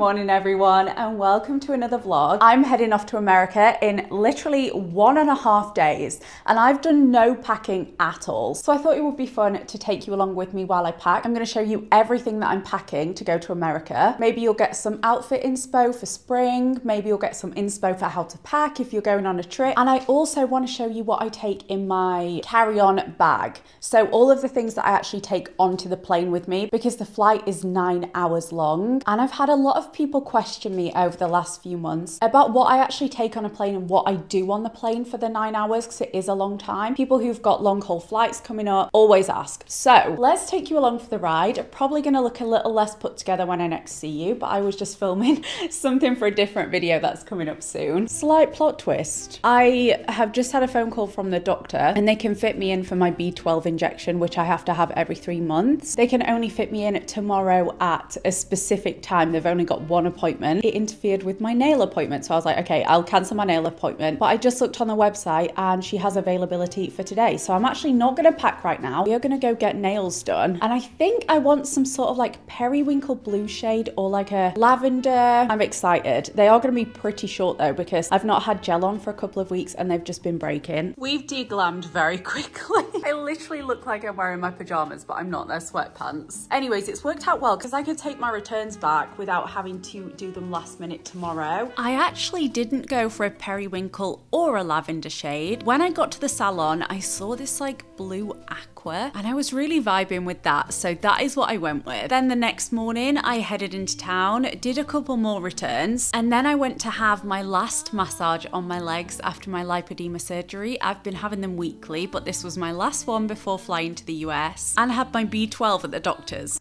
Morning everyone, and welcome to another vlog. I'm heading off to America in literally 1.5 days and I've done no packing at all. So I thought it would be fun to take you along with me while I pack. I'm going to show you everything that I'm packing to go to America. Maybe you'll get some outfit inspo for spring, maybe you'll get some inspo for how to pack if you're going on a trip. And I also want to show you what I take in my carry-on bag. So all of the things that I actually take onto the plane with me, because the flight is 9 hours long. And I've had a lot of people question me over the last few months about what I actually take on a plane and what I do on the plane for the 9 hours, because it is a long time. People who've got long haul flights coming up always ask. So let's take you along for the ride. Probably going to look a little less put together when I next see you, but I was just filming something for a different video that's coming up soon. Slight plot twist. I have just had a phone call from the doctor and they can fit me in for my B12 injection, which I have to have every 3 months. They can only fit me in tomorrow at a specific time. They've only got one appointment. It interfered with my nail appointment, so I was like, okay, I'll cancel my nail appointment. But I just looked on the website and she has availability for today, so I'm actually not going to pack right now. We are going to go get nails done, and I think I want some sort of like periwinkle blue shade or like a lavender. I'm excited. They are going to be pretty short though, because I've not had gel on for a couple of weeks and they've just been breaking. We've deglammed very quickly. I literally look like I'm wearing my pajamas, but I'm not, they're sweatpants. Anyways, it's worked out well because I could take my returns back without having to do them last minute tomorrow. I actually didn't go for a periwinkle or a lavender shade. When I got to the salon, I saw this like blue aqua and I was really vibing with that, so that is what I went with. Then the next morning I headed into town, did a couple more returns, and then I went to have my last massage on my legs after my lipedema surgery. I've been having them weekly, but this was my last one before flying to the US, and had my B12 at the doctor's.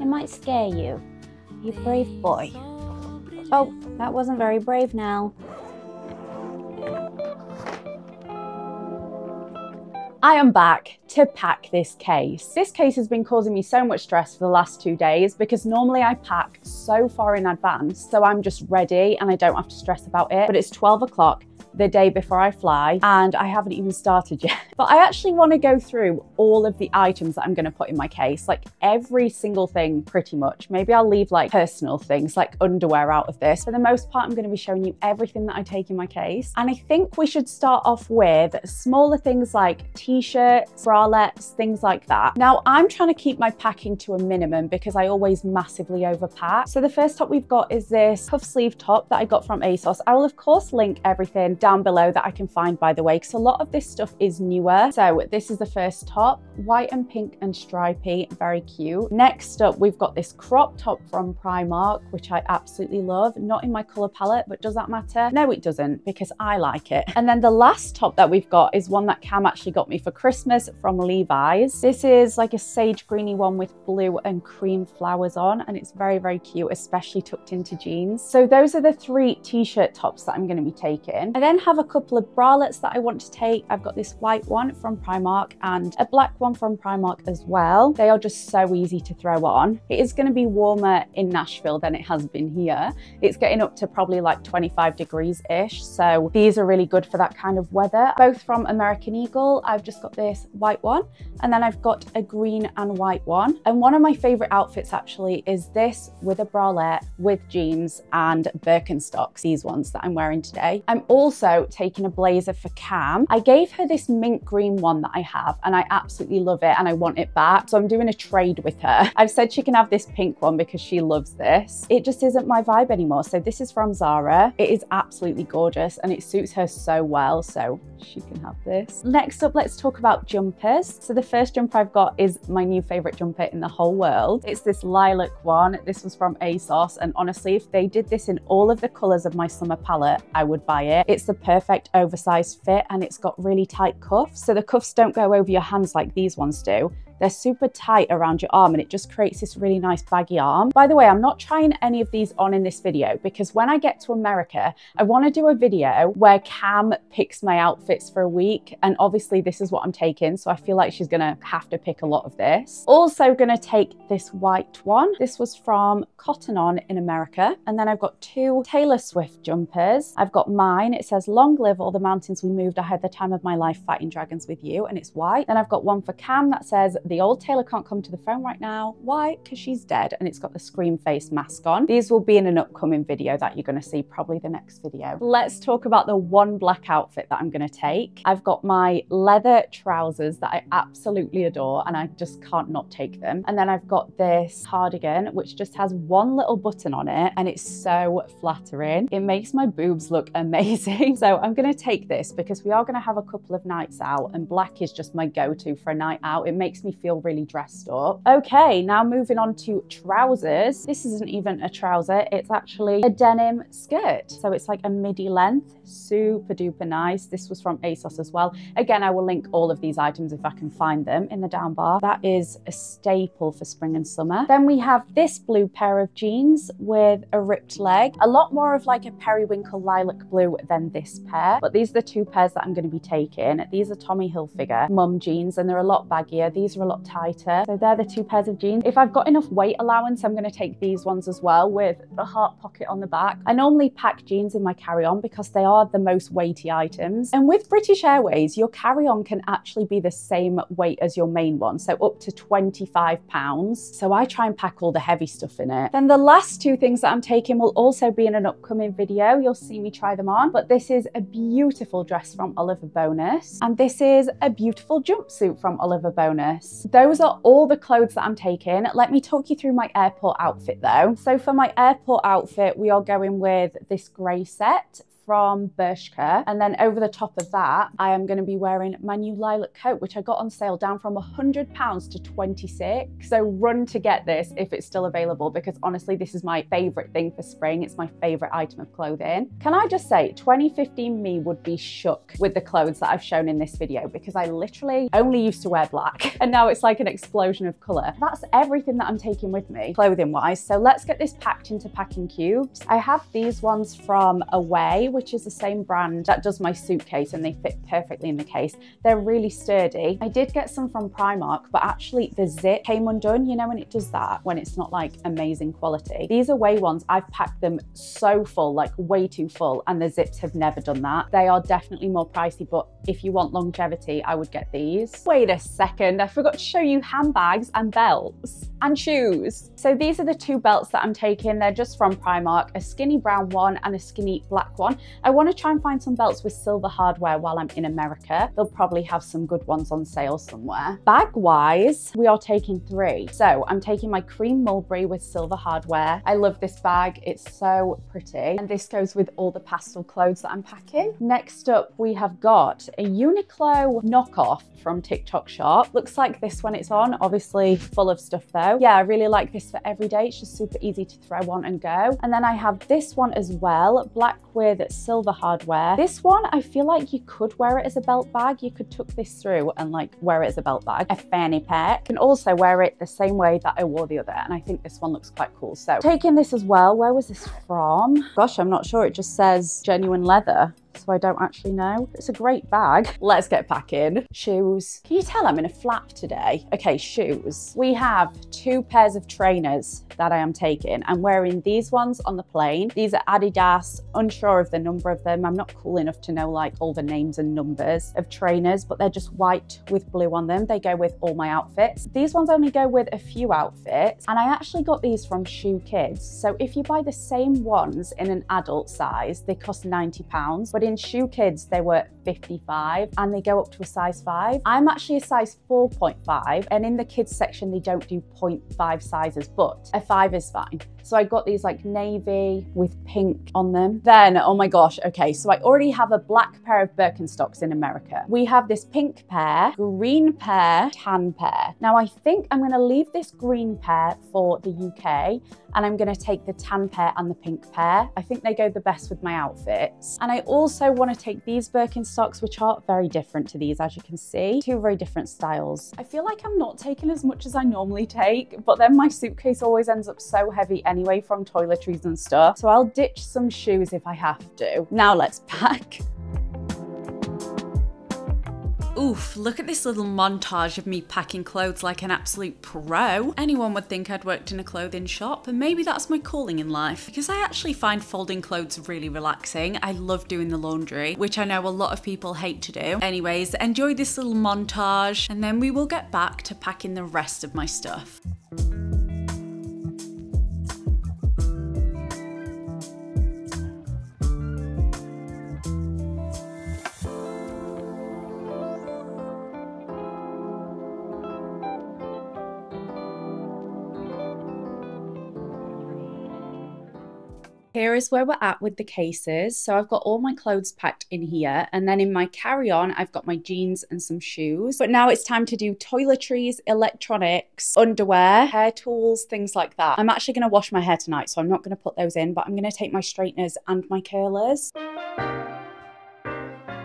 It might scare you. You brave boy. Oh, that wasn't very brave now. I am back to pack this case. This case has been causing me so much stress for the last 2 days because normally I pack so far in advance, so I'm just ready and I don't have to stress about it. But it's 12 o'clock the day before I fly and I haven't even started yet. But I actually want to go through all of the items that I'm going to put in my case, like every single thing pretty much. Maybe I'll leave like personal things like underwear out of this. For the most part, I'm going to be showing you everything that I take in my case. And I think we should start off with smaller things like t-shirts, bralettes, things like that. Now I'm trying to keep my packing to a minimum because I always massively overpack. So the first top we've got is this puff sleeve top that I got from ASOS. I will of course link everything down below that I can find, by the way, because a lot of this stuff is newer. So this is the first top, white and pink and stripy, very cute. Next up, we've got this crop top from Primark, which I absolutely love. Not in my color palette, but does that matter? No, it doesn't, because I like it. And then the last top that we've got is one that Cam actually got me for Christmas from Levi's. This is like a sage greeny one with blue and cream flowers on, and it's very, very cute, especially tucked into jeans. So those are the three t-shirt tops that I'm going to be taking. And then have a couple of bralettes that I want to take. I've got this white one from Primark and a black one from Primark as well. They are just so easy to throw on. It is going to be warmer in Nashville than it has been here. It's getting up to probably like 25 degrees-ish, so these are really good for that kind of weather. Both from American Eagle. I've just got this white one and then I've got a green and white one. And one of my favorite outfits actually is this with a bralette, with jeans and Birkenstocks, these ones that I'm wearing today. I'm also taking a blazer for Cam. I gave her this mint green one that I have and I absolutely love it and I want it back, so I'm doing a trade with her. I've said she can have this pink one because she loves this. It just isn't my vibe anymore. So this is from Zara. It is absolutely gorgeous and it suits her so well, so she can have this. Next up, let's talk about jumpers. So the first jumper I've got is my new favorite jumper in the whole world. It's this lilac one. This was from ASOS, and honestly, if they did this in all of the colors of my summer palette, I would buy it. It's the perfect oversized fit and it's got really tight cuffs. So the cuffs don't go over your hands like these ones do. They're super tight around your arm and it just creates this really nice baggy arm. By the way, I'm not trying any of these on in this video because when I get to America, I want to do a video where Cam picks my outfits for a week. And obviously this is what I'm taking, so I feel like she's going to have to pick a lot of this. Also going to take this white one. This was from Cotton On in America. And then I've got two Taylor Swift jumpers. I've got mine. It says, "Long live all the mountains we moved. I had the time of my life fighting dragons with you." And it's white. Then I've got one for Cam that says, The old Taylor can't come to the phone right now. Why? Because she's dead, and it's got the scream face mask on. These will be in an upcoming video that you're going to see, probably the next video. Let's talk about the one black outfit that I'm going to take. I've got my leather trousers that I absolutely adore, and I just can't not take them. And then I've got this cardigan, which just has one little button on it, and it's so flattering. It makes my boobs look amazing. So I'm going to take this because we are going to have a couple of nights out, and black is just my go-to for a night out. It makes me feel really dressed up. Okay, now moving on to trousers. This isn't even a trouser, it's actually a denim skirt. So it's like a midi length, super duper nice. This was from ASOS as well. Again, I will link all of these items if I can find them in the down bar. That is a staple for spring and summer. Then we have this blue pair of jeans with a ripped leg. A lot more of like a periwinkle lilac blue than this pair, but these are the two pairs that I'm going to be taking. These are Tommy Hilfiger mum jeans, and they're a lot baggier. These are a lot tighter. So they're the two pairs of jeans. If I've got enough weight allowance, I'm going to take these ones as well with the heart pocket on the back. I normally pack jeans in my carry-on because they are the most weighty items. And with British Airways, your carry-on can actually be the same weight as your main one, so up to 25 pounds. So I try and pack all the heavy stuff in it. Then the last two things that I'm taking will also be in an upcoming video. You'll see me try them on, but this is a beautiful dress from Oliver Bonas, and this is a beautiful jumpsuit from Oliver Bonas. Those are all the clothes that I'm taking. Let me talk you through my airport outfit though. So for my airport outfit, we are going with this grey set from Bershka, and then over the top of that I am going to be wearing my new lilac coat, which I got on sale down from £100 to 26. So run to get this if it's still available, because honestly this is my favorite thing for spring. It's my favorite item of clothing. Can I just say 2015 me would be shook with the clothes that I've shown in this video, because I literally only used to wear black and now it's like an explosion of color. That's everything that I'm taking with me clothing wise. So let's get this packed into packing cubes. I have these ones from Away, which is the same brand that does my suitcase, and they fit perfectly in the case. They're really sturdy. I did get some from Primark, but actually the zip came undone, you know, when it does that, when it's not like amazing quality. These Away ones, I've packed them so full, like way too full, and the zips have never done that. They are definitely more pricey, but if you want longevity, I would get these. Wait a second, I forgot to show you handbags and belts and shoes. So these are the two belts that I'm taking. They're just from Primark, a skinny brown one and a skinny black one. I want to try and find some belts with silver hardware while I'm in America. They'll probably have some good ones on sale somewhere. Bag-wise, we are taking three. So I'm taking my cream mulberry with silver hardware. I love this bag, it's so pretty. And this goes with all the pastel clothes that I'm packing. Next up, we have got a Uniqlo knockoff from TikTok Shop. Looks like this when it's on, obviously full of stuff though. Yeah, I really like this for every day. It's just super easy to throw on and go. And then I have this one as well, black with silver hardware. This one, I feel like you could wear it as a belt bag. You could tuck this through and like wear it as a belt bag, a fanny pack. Can also wear it the same way that I wore the other, and I think this one looks quite cool. So taking this as well. Where was this from? Gosh, I'm not sure. It just says genuine leather, so I don't actually know. It's a great bag. Let's get packing. Shoes. Can you tell I'm in a flap today? Okay, shoes. We have two pairs of trainers that I am taking. I'm wearing these ones on the plane. These are Adidas, unsure of the number of them. I'm not cool enough to know like all the names and numbers of trainers, but they're just white with blue on them. They go with all my outfits. These ones only go with a few outfits, and I actually got these from Shoe Kids. So if you buy the same ones in an adult size, they cost £90, but in Shoe Kids they were 55 and they go up to a size 5. I'm actually a size 4.5, and in the kids section they don't do 0.5 sizes, but a 5 is fine. So I got these like navy with pink on them. Then, oh my gosh, okay, so I already have a black pair of Birkenstocks in America. We have this pink pair, green pair, tan pair. Now I think I'm gonna leave this green pair for the UK, and I'm gonna take the tan pair and the pink pair. I think they go the best with my outfits. And I also wanna take these Birkenstocks, which are very different to these, as you can see. Two very different styles. I feel like I'm not taking as much as I normally take, but then my suitcase always ends up so heavy anyway from toiletries and stuff. So I'll ditch some shoes if I have to. Now let's pack. Oof, look at this little montage of me packing clothes like an absolute pro. Anyone would think I'd worked in a clothing shop, and maybe that's my calling in life, because I actually find folding clothes really relaxing. I love doing the laundry, which I know a lot of people hate to do. Anyways, enjoy this little montage, and then we will get back to packing the rest of my stuff. Here is where we're at with the cases. So I've got all my clothes packed in here, and then in my carry-on I've got my jeans and some shoes. But now it's time to do toiletries, electronics, underwear, hair tools, things like that. I'm actually going to wash my hair tonight, so I'm not going to put those in, but I'm going to take my straighteners and my curlers.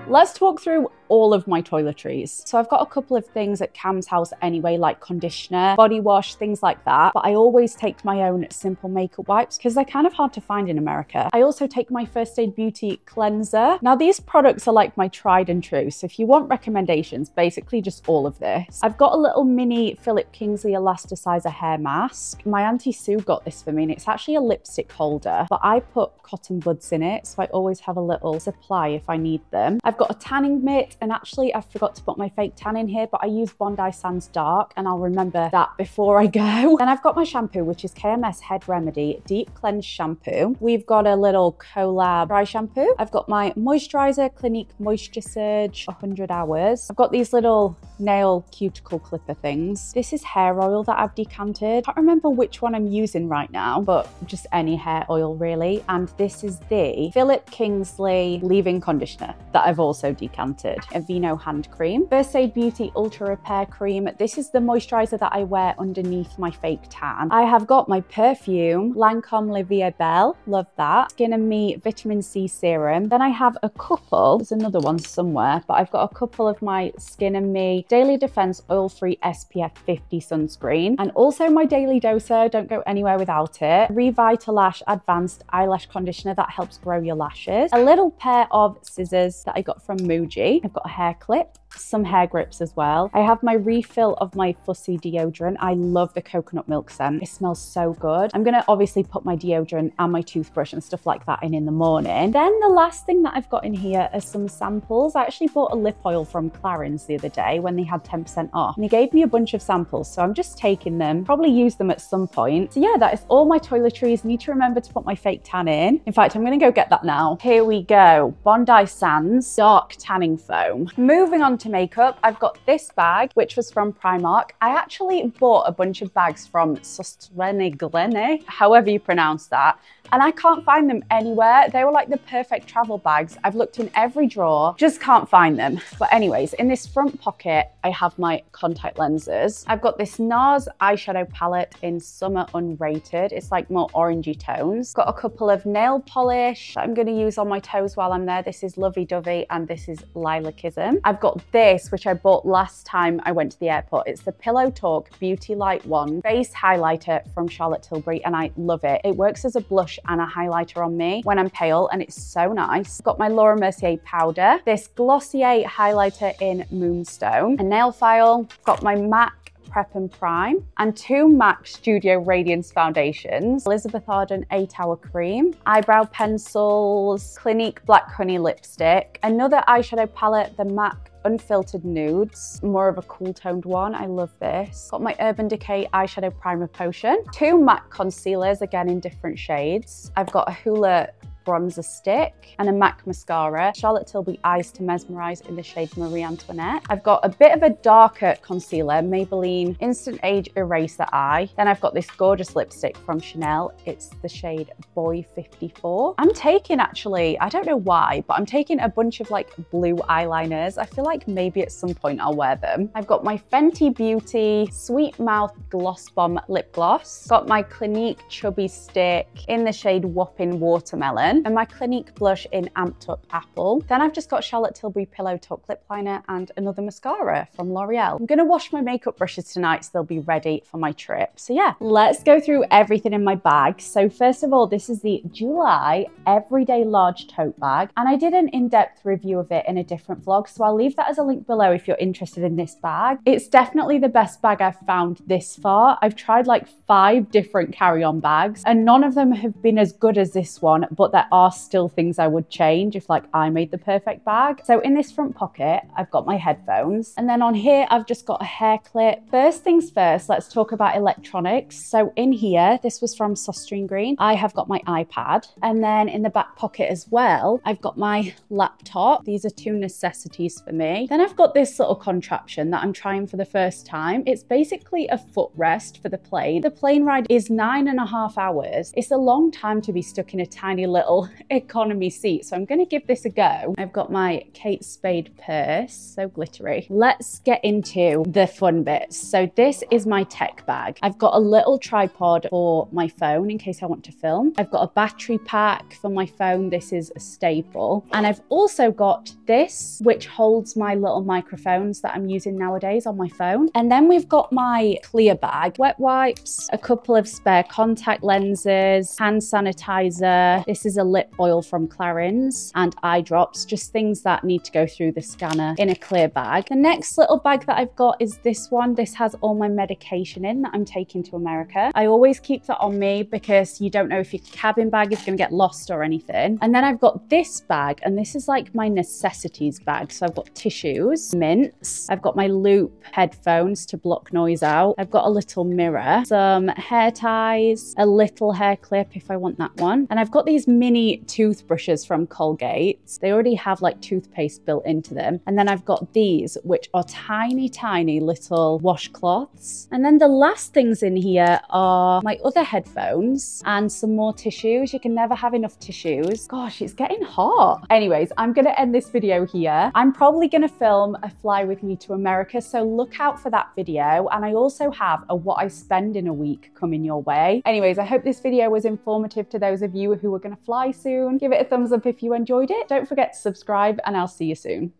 Let's talk through all of my toiletries. So I've got a couple of things at Cam's house anyway, like conditioner, body wash, things like that. But I always take my own Simple makeup wipes because they're kind of hard to find in America. I also take my First Aid Beauty cleanser. Now these products are like my tried and true. So if you want recommendations, basically just all of this. I've got a little mini Philip Kingsley elasticizer hair mask. My Auntie Sue got this for me, and it's actually a lipstick holder, but I put cotton buds in it. So I always have a little supply if I need them. I've got a tanning mitt, and actually I forgot to put my fake tan in here, but I use Bondi Sands dark, and I'll remember that before I go. Then I've got my shampoo, which is KMS Head Remedy Deep Cleanse Shampoo. We've got a little collab dry shampoo. I've got my moisturizer, Clinique Moisture Surge 100 hours. I've got these little nail cuticle clipper things. This is hair oil that I've decanted. I can't remember which one I'm using right now, but just any hair oil really. And this is the Philip Kingsley leave-in conditioner that I've also decanted. Aveeno hand cream. First Aid Beauty Ultra Repair Cream. This is the moisturizer that I wear underneath my fake tan. I have got my perfume, Lancôme Le Vieux Belle, love that. Skin and Me Vitamin C Serum. Then I have a couple, there's another one somewhere, but I've got a couple of my Skin and Me Daily Defense Oil-Free SPF 50 sunscreen, and also my Daily Doser, don't go anywhere without it. Revitalash Advanced Eyelash Conditioner that helps grow your lashes. A little pair of scissors that I got from Muji. I've got a hair clip, some hair grips as well. I have my refill of my Fussy deodorant. I love the coconut milk scent. It smells so good. I'm gonna obviously put my deodorant and my toothbrush and stuff like that in the morning. Then the last thing that I've got in here are some samples. I actually bought a lip oil from Clarins the other day when they had 10% off, and they gave me a bunch of samples, so I'm just taking them, probably use them at some point. So yeah, that is all my toiletries. Need to remember to put my fake tan in. In fact, I'm gonna go get that now. Here we go. Bondi Sands dark tanning foam. Moving on to makeup, I've got this bag, which was from Primark. I actually bought a bunch of bags from Sostenglene, however you pronounce that, and I can't find them anywhere. They were like the perfect travel bags. I've looked in every drawer, just can't find them. But anyways, in this front pocket, I have my contact lenses. I've got this NARS eyeshadow palette in Summer Unrated. It's like more orangey tones. Got a couple of nail polish that I'm gonna use on my toes while I'm there. This is Lovey Dovey and this is Lilacism. I've got this, which I bought last time I went to the airport. It's the Pillow Talk Beauty Light Wand Base Highlighter from Charlotte Tilbury, and I love it. It works as a blush and a highlighter on me when I'm pale, and it's so nice. Got my Laura Mercier powder, this Glossier highlighter in Moonstone, a nail file, got my MAC Prep and Prime, and two MAC Studio Radiance foundations, Elizabeth Arden 8-Hour Cream, eyebrow pencils, Clinique Black Honey lipstick, another eyeshadow palette, the MAC Unfiltered Nudes, more of a cool toned one. I love this. Got my Urban Decay eyeshadow primer potion, two MAC concealers, again in different shades. I've got a Hoola bronzer stick and a MAC mascara, Charlotte Tilbury Eyes to Mesmerize in the shade Marie Antoinette. I've got a bit of a darker concealer, Maybelline Instant Age Eraser Eye. Then I've got this gorgeous lipstick from Chanel. It's the shade Boy 54. I'm taking actually, I don't know why, but I'm taking a bunch of like blue eyeliners. I feel like maybe at some point I'll wear them. I've got my Fenty Beauty Sweet Mouth Gloss Bomb Lip Gloss. Got my Clinique Chubby Stick in the shade Whopping Watermelon. Melon, and my Clinique blush in Amped Up Apple. Then I've just got Charlotte Tilbury Pillow Talk Lip Liner and another mascara from L'Oreal. I'm gonna wash my makeup brushes tonight so they'll be ready for my trip. So yeah, let's go through everything in my bag. So first of all, this is the July Everyday Large Tote Bag, and I did an in-depth review of it in a different vlog, so I'll leave that as a link below if you're interested in this bag. It's definitely the best bag I've found this far. I've tried like 5 different carry-on bags and none of them have been as good as this one, but there are still things I would change if like I made the perfect bag. So in this front pocket, I've got my headphones, and then on here, I've just got a hair clip. First things first, let's talk about electronics. So in here, this was from Sostrine Green. I have got my iPad, and then in the back pocket as well, I've got my laptop. These are 2 necessities for me. Then I've got this little contraption that I'm trying for the first time. It's basically a footrest for the plane. The plane ride is 9.5 hours. It's a long time to be stuck in a tiny little economy seat, so I'm gonna give this a go. I've got my Kate Spade purse, so glittery. Let's get into the fun bits. So this is my tech bag. I've got a little tripod for my phone in case I want to film. I've got a battery pack for my phone. This is a staple. And I've also got this, which holds my little microphones that I'm using nowadays on my phone. And then we've got my clear bag, wet wipes, a couple of spare contact lenses, hand sanitizer. This is a lip oil from Clarins, and eye drops, just things that need to go through the scanner in a clear bag. The next little bag that I've got is this one. This has all my medication in that I'm taking to America. I always keep that on me because you don't know if your cabin bag is gonna get lost or anything. And then I've got this bag, and this is like my necessities bag. So I've got tissues, mints, I've got my Loop headphones to block noise out. I've got a little mirror, some hair ties, a little hair clip if I want that one. And I've got these mini toothbrushes from Colgate. They already have like toothpaste built into them. And then I've got these, which are tiny, tiny little washcloths. And then the last things in here are my other headphones and some more tissues. You can never have enough tissues. Gosh, it's getting hot. Anyways, I'm gonna end this video here. I'm probably gonna film a fly with me to America, so look out for that video. And I also have a what I spend in a week coming your way. Anyways, I hope this video was informative to those of you who are gonna fly soon. Give it a thumbs up if you enjoyed it. Don't forget to subscribe, and I'll see you soon.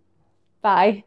Bye.